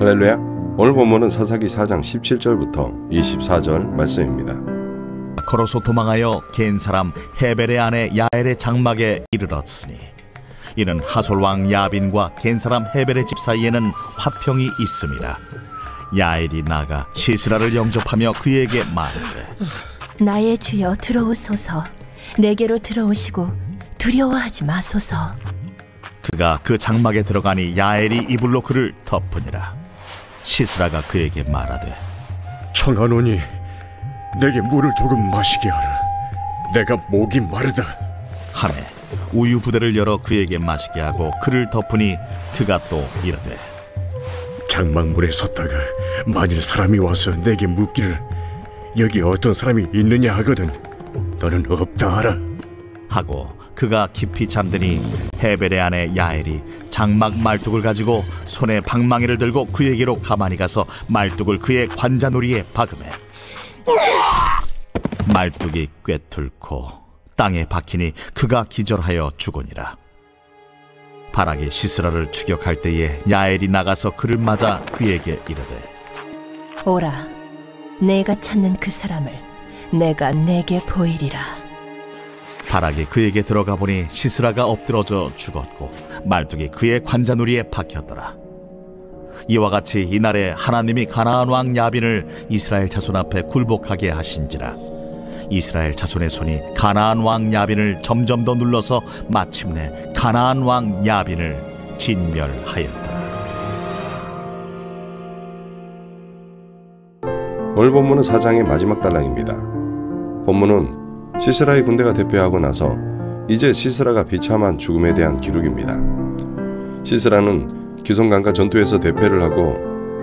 할렐루야! 오늘 본문은 사사기 4장 17절부터 24절 말씀입니다. 걸어서 도망하여 겐 사람 헤벨의 아내 야엘의 장막에 이르렀으니 이는 하솔왕 야빈과 겐 사람 헤벨의 집 사이에는 화평이 있습니다. 야엘이 나가 시스라를 영접하며 그에게 말하되 나의 주여 들어오소서. 내게로 들어오시고 두려워하지 마소서. 그가 그 장막에 들어가니 야엘이 이불로 그를 덮으니라. 시스라가 그에게 말하되 청하노니 내게 물을 조금 마시게 하라. 내가 목이 마르다 하매 우유 부대를 열어 그에게 마시게 하고 그를 덮으니 그가 또 이르되 장막물에 섰다가 만일 사람이 와서 내게 묻기를 여기 어떤 사람이 있느냐 하거든 너는 없다 하라 하고 그가 깊이 잠드니 헤벨의 아내 야엘이 장막 말뚝을 가지고 손에 방망이를 들고 그에게로 가만히 가서 말뚝을 그의 관자놀이에 박으매 말뚝이 꿰뚫고 땅에 박히니 그가 기절하여 죽으니라. 바락이 시스라를 추격할 때에 야엘이 나가서 그를 맞아 그에게 이르되 오라, 내가 찾는 그 사람을 내가 내게 보이리라. 바락이 그에게 들어가 보니 시스라가 엎드러져 죽었고 말뚝이 그의 관자놀이에 박혔더라. 이와 같이 이날에 하나님이 가나안 왕 야빈을 이스라엘 자손 앞에 굴복하게 하신지라. 이스라엘 자손의 손이 가나안 왕 야빈을 점점 더 눌러서 마침내 가나안 왕 야빈을 진멸하였더라. 오늘 본문은 4장의 마지막 단락입니다. 본문은 시스라의 군대가 대패하고 나서 이제 시스라가 비참한 죽음에 대한 기록입니다. 시스라는 기손강과 전투에서 대패를 하고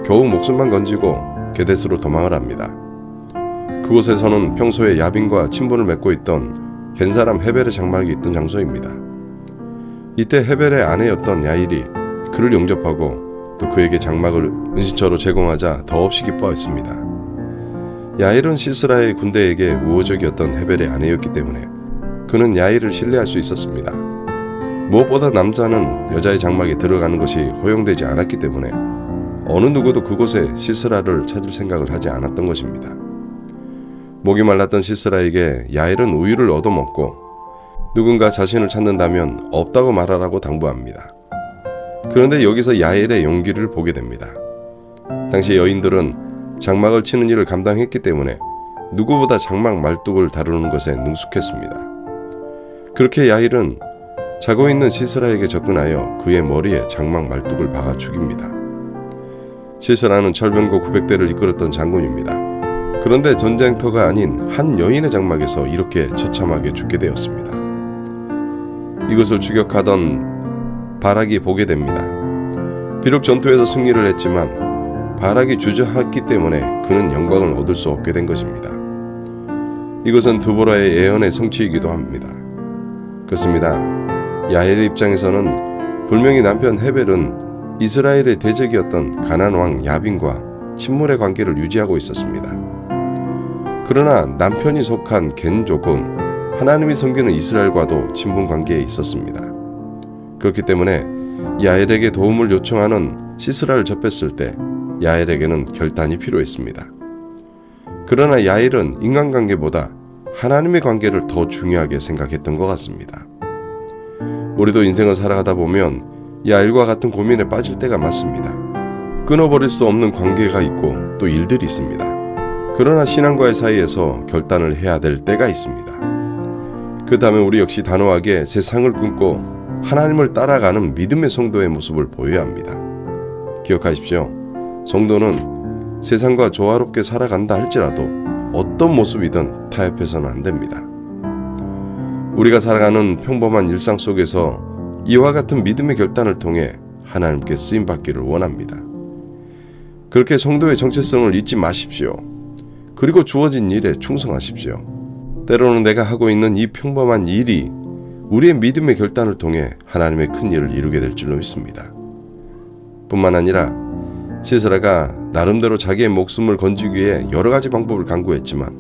겨우 목숨만 건지고 게데스로 도망을 합니다. 그곳에서는 평소에 야빈과 친분을 맺고 있던 겐사람 헤벨의 장막이 있던 장소입니다. 이때 헤벨의 아내였던 야일이 그를 영접하고 또 그에게 장막을 은신처로 제공하자 더없이 기뻐했습니다. 야일은 시스라의 군대에게 우호적이었던 헤벨의 아내였기 때문에 그는 야일을 신뢰할 수 있었습니다. 무엇보다 남자는 여자의 장막에 들어가는 것이 허용되지 않았기 때문에 어느 누구도 그곳에 시스라를 찾을 생각을 하지 않았던 것입니다. 목이 말랐던 시스라에게 야일은 우유를 얻어먹고 누군가 자신을 찾는다면 없다고 말하라고 당부합니다. 그런데 여기서 야일의 용기를 보게 됩니다. 당시 여인들은 장막을 치는 일을 감당했기 때문에 누구보다 장막 말뚝을 다루는 것에 능숙했습니다. 그렇게 야일은 자고 있는 시스라에게 접근하여 그의 머리에 장막 말뚝을 박아 죽입니다. 시스라는 철병고 900대를 이끌었던 장군입니다. 그런데 전쟁터가 아닌 한 여인의 장막에서 이렇게 처참하게 죽게 되었습니다. 이것을 추격하던 바락이 보게 됩니다. 비록 전투에서 승리를 했지만 바락이 주저했기 때문에 그는 영광을 얻을 수 없게 된 것입니다. 이것은 두보라의 예언의 성취이기도 합니다. 그렇습니다. 야엘의 입장에서는 분명히 남편 헤벨은 이스라엘의 대적이었던 가나안 왕 야빈과 친물의 관계를 유지하고 있었습니다. 그러나 남편이 속한 겐족은 하나님이 섬기는 이스라엘과도 친분 관계에 있었습니다. 그렇기 때문에 야엘에게 도움을 요청하는 시스라를 접했을 때 야엘에게는 결단이 필요했습니다. 그러나 야엘은 인간관계보다 하나님의 관계를 더 중요하게 생각했던 것 같습니다. 우리도 인생을 살아가다 보면 야엘과 같은 고민에 빠질 때가 많습니다. 끊어버릴 수 없는 관계가 있고 또 일들이 있습니다. 그러나 신앙과의 사이에서 결단을 해야 될 때가 있습니다. 그 다음에 우리 역시 단호하게 세상을 끊고 하나님을 따라가는 믿음의 성도의 모습을 보여야 합니다. 기억하십시오. 성도는 세상과 조화롭게 살아간다 할지라도 어떤 모습이든 타협해서는 안 됩니다. 우리가 살아가는 평범한 일상 속에서 이와 같은 믿음의 결단을 통해 하나님께 쓰임받기를 원합니다. 그렇게 성도의 정체성을 잊지 마십시오. 그리고 주어진 일에 충성하십시오. 때로는 내가 하고 있는 이 평범한 일이 우리의 믿음의 결단을 통해 하나님의 큰 일을 이루게 될 줄로 믿습니다. 뿐만 아니라 시스라가 나름대로 자기의 목숨을 건지기 위해 여러 가지 방법을 강구했지만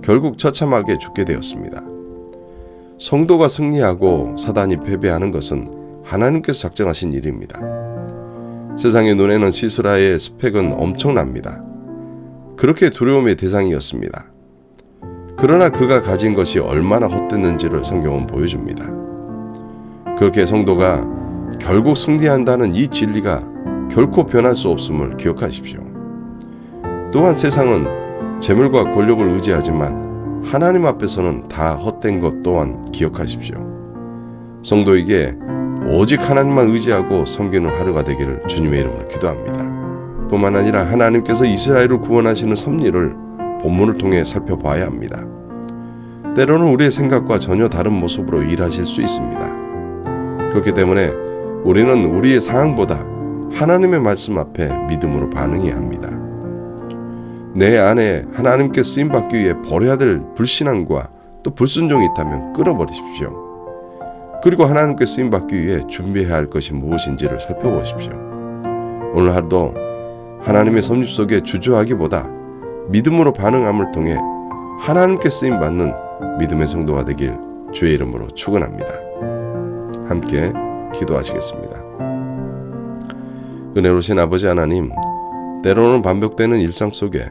결국 처참하게 죽게 되었습니다. 성도가 승리하고 사단이 패배하는 것은 하나님께서 작정하신 일입니다. 세상의 눈에는 시스라의 스펙은 엄청납니다. 그렇게 두려움의 대상이었습니다. 그러나 그가 가진 것이 얼마나 헛되는지를 성경은 보여줍니다. 그렇게 성도가 결국 승리한다는 이 진리가 결코 변할 수 없음을 기억하십시오. 또한 세상은 재물과 권력을 의지하지만 하나님 앞에서는 다 헛된 것 또한 기억하십시오. 성도에게 오직 하나님만 의지하고 섬기는 하루가 되기를 주님의 이름으로 기도합니다. 뿐만 아니라 하나님께서 이스라엘을 구원하시는 섭리를 본문을 통해 살펴봐야 합니다. 때로는 우리의 생각과 전혀 다른 모습으로 일하실 수 있습니다. 그렇기 때문에 우리는 우리의 상황보다 하나님의 말씀 앞에 믿음으로 반응해야 합니다. 내 안에 하나님께 쓰임받기 위해 버려야 될 불신앙과 또 불순종이 있다면 끊어버리십시오. 그리고 하나님께 쓰임받기 위해 준비해야 할 것이 무엇인지를 살펴보십시오. 오늘 하루도 하나님의 섭리 속에 주저하기보다 믿음으로 반응함을 통해 하나님께 쓰임받는 믿음의 성도가 되길 주의 이름으로 축원합니다. 함께 기도하시겠습니다. 은혜로우신 아버지 하나님, 때로는 반복되는 일상 속에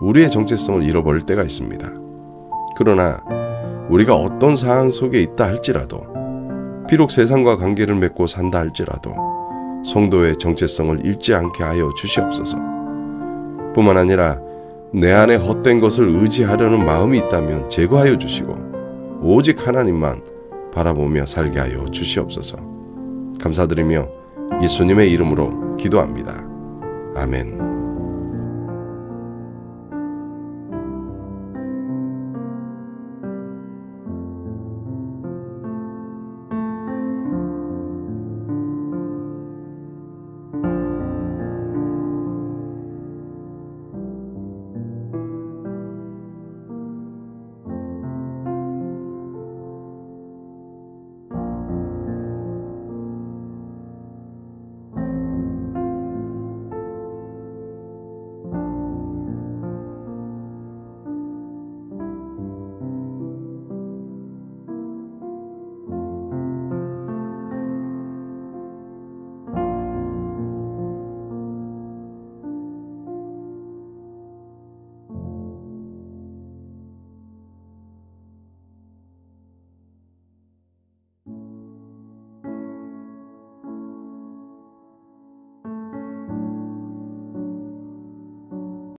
우리의 정체성을 잃어버릴 때가 있습니다. 그러나 우리가 어떤 상황 속에 있다 할지라도, 비록 세상과 관계를 맺고 산다 할지라도 성도의 정체성을 잃지 않게 하여 주시옵소서. 뿐만 아니라 내 안에 헛된 것을 의지하려는 마음이 있다면 제거하여 주시고 오직 하나님만 바라보며 살게 하여 주시옵소서. 감사드리며 예수님의 이름으로 기도합니다. 아멘.